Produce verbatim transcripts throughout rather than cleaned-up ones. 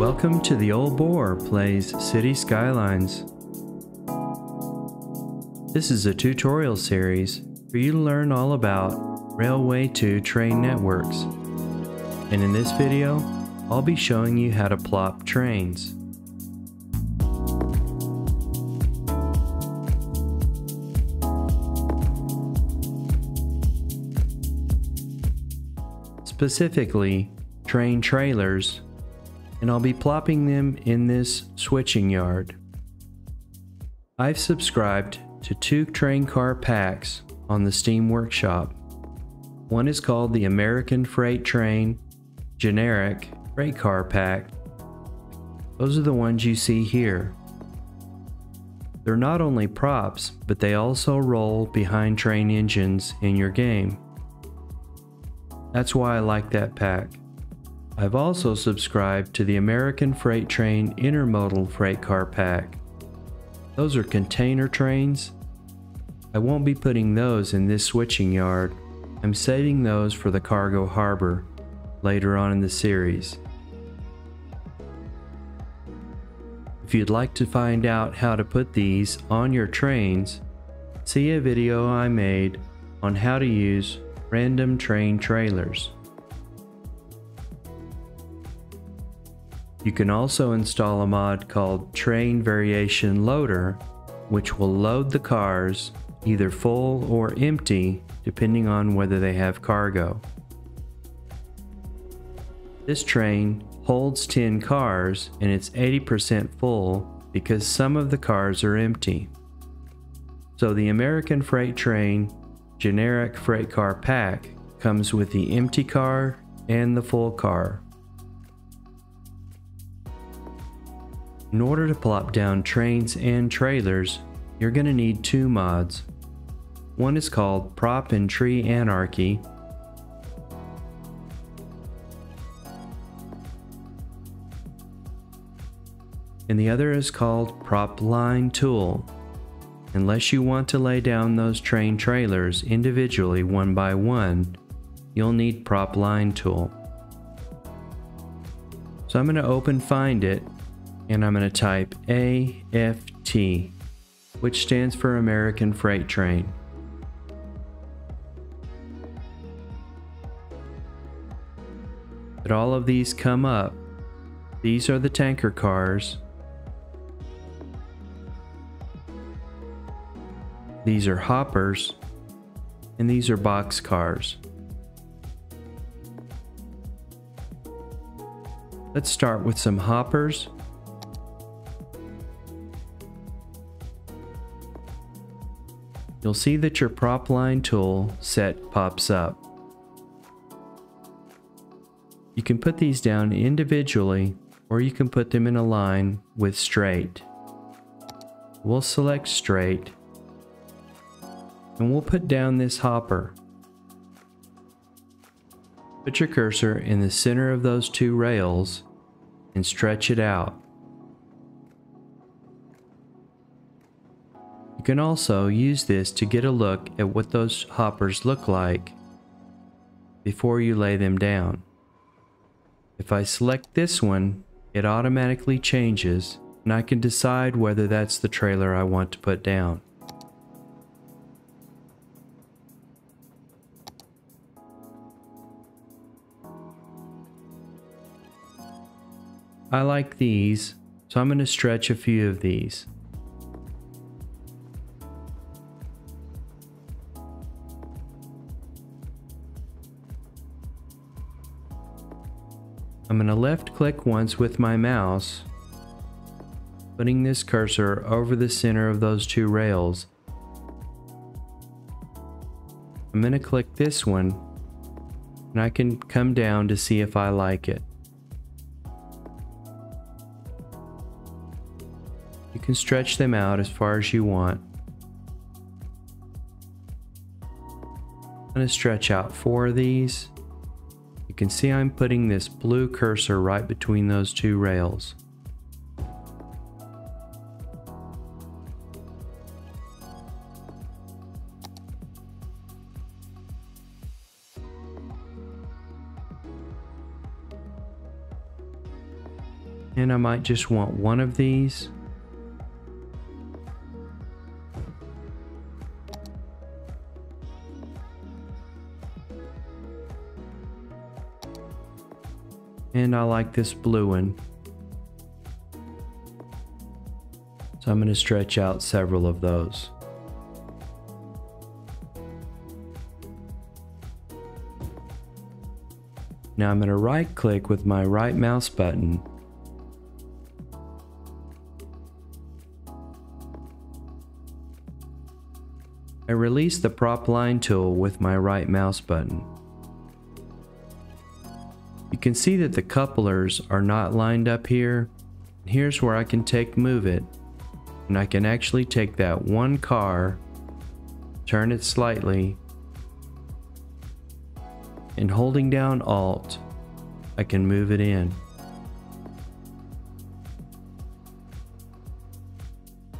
Welcome to the Old Bore Plays City Skylines. This is a tutorial series for you to learn all about Railway two train networks. And in this video, I'll be showing you how to plop trains. Specifically, train trailers, and I'll be plopping them in this switching yard. I've subscribed to two train car packs on the Steam Workshop. One is called the American Freight Train Generic Freight Car Pack. Those are the ones you see here. They're not only props, but they also roll behind train engines in your game. That's why I like that pack. I've also subscribed to the American Freight Train Intermodal Freight Car Pack. Those are container trains. I won't be putting those in this switching yard. I'm saving those for the cargo harbor later on in the series. If you'd like to find out how to put these on your trains, see a video I made on how to use Random Train Trailers. You can also install a mod called Train Variation Loader, which will load the cars either full or empty depending on whether they have cargo. This train holds ten cars and it's eighty percent full because some of the cars are empty. So the American Freight Train Generic Freight Car Pack comes with the empty car and the full car. In order to plop down trains and trailers, you're going to need two mods. One is called Prop and Tree Anarchy, and the other is called Prop Line Tool. Unless you want to lay down those train trailers individually one by one, you'll need Prop Line Tool. So I'm going to open Find It, and I'm going to type A F T, which stands for American Freight Train. But all of these come up. These are the tanker cars. These are hoppers, and these are box cars. Let's start with some hoppers. You'll see that your Prop Line Tool set pops up. You can put these down individually, or you can put them in a line with straight. We'll select straight, and we'll put down this hopper. Put your cursor in the center of those two rails and stretch it out. You can also use this to get a look at what those hoppers look like before you lay them down. If I select this one, it automatically changes, and I can decide whether that's the trailer I want to put down. I like these, so I'm going to stretch a few of these. I'm going to left click once with my mouse, putting this cursor over the center of those two rails. I'm going to click this one, and I can come down to see if I like it. You can stretch them out as far as you want. I'm going to stretch out four of these. You can see I'm putting this blue cursor right between those two rails. and I might just want one of these. And I like this blue one. So I'm going to stretch out several of those. Now I'm going to right click with my right mouse button. I release the Prop Line Tool with my right mouse button. You can see that the couplers are not lined up here. Here's where I can take Move It, and I can actually take that one car, turn it slightly, and holding down Alt, I can move it in.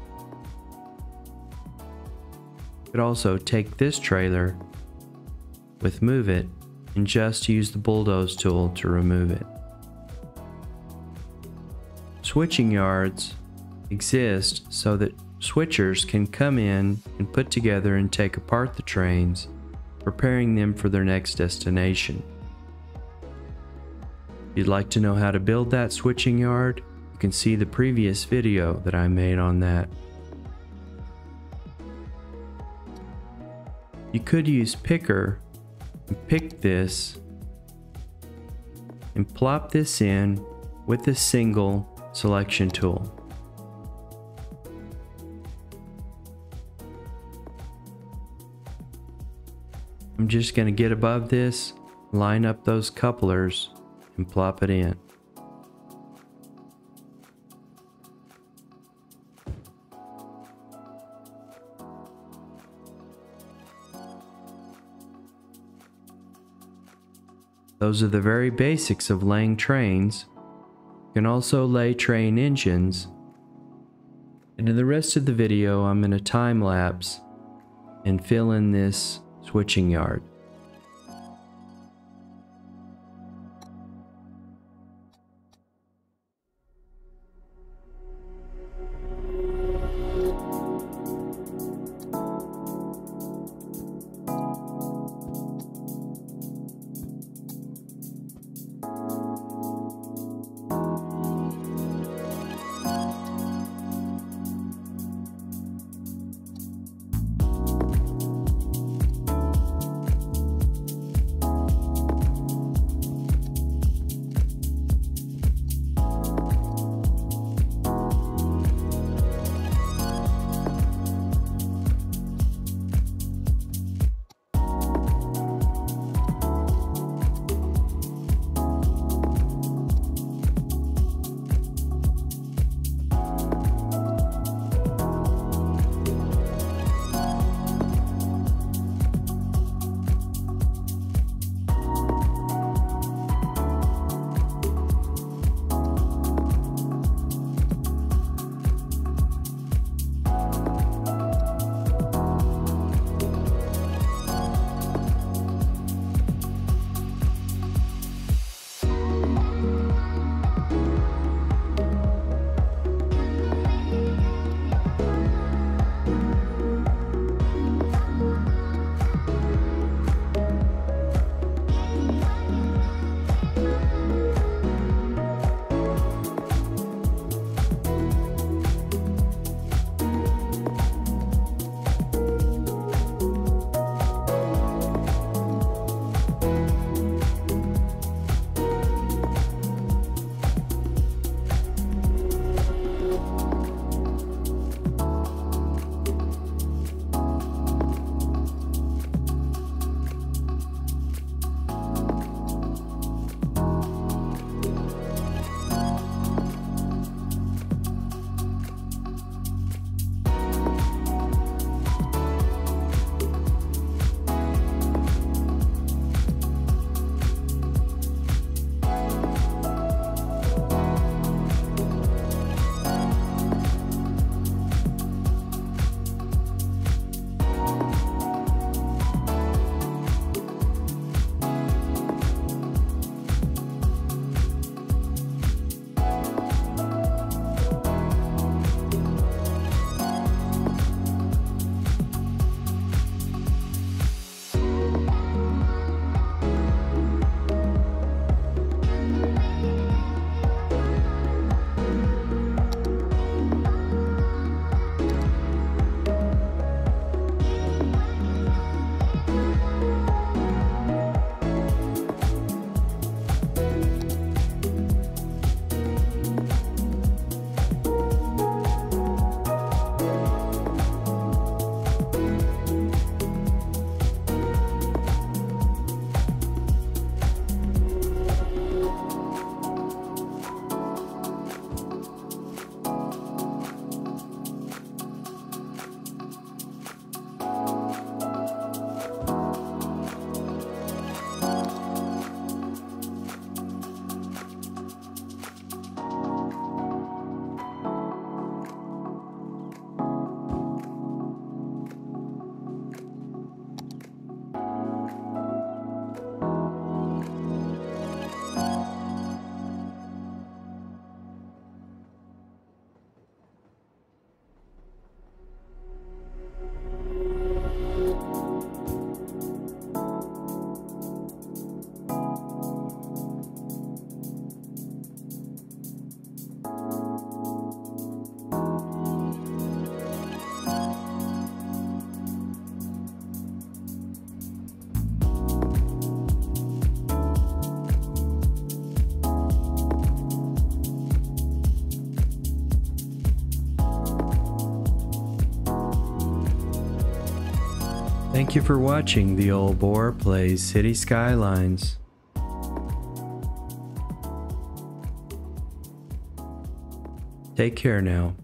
I could also take this trailer with Move It and just use the bulldoze tool to remove it. Switching yards exist so that switchers can come in and put together and take apart the trains, preparing them for their next destination. If you'd like to know how to build that switching yard, you can see the previous video that I made on that. You could use picker and pick this and plop this in with a single selection tool. I'm just going to get above this, line up those couplers, and plop it in. Those are the very basics of laying trains. You can also lay train engines. And in the rest of the video, I'm going to time lapse and fill in this switching yard. Thank you for watching the Old Bore Plays City Skylines. Take care now.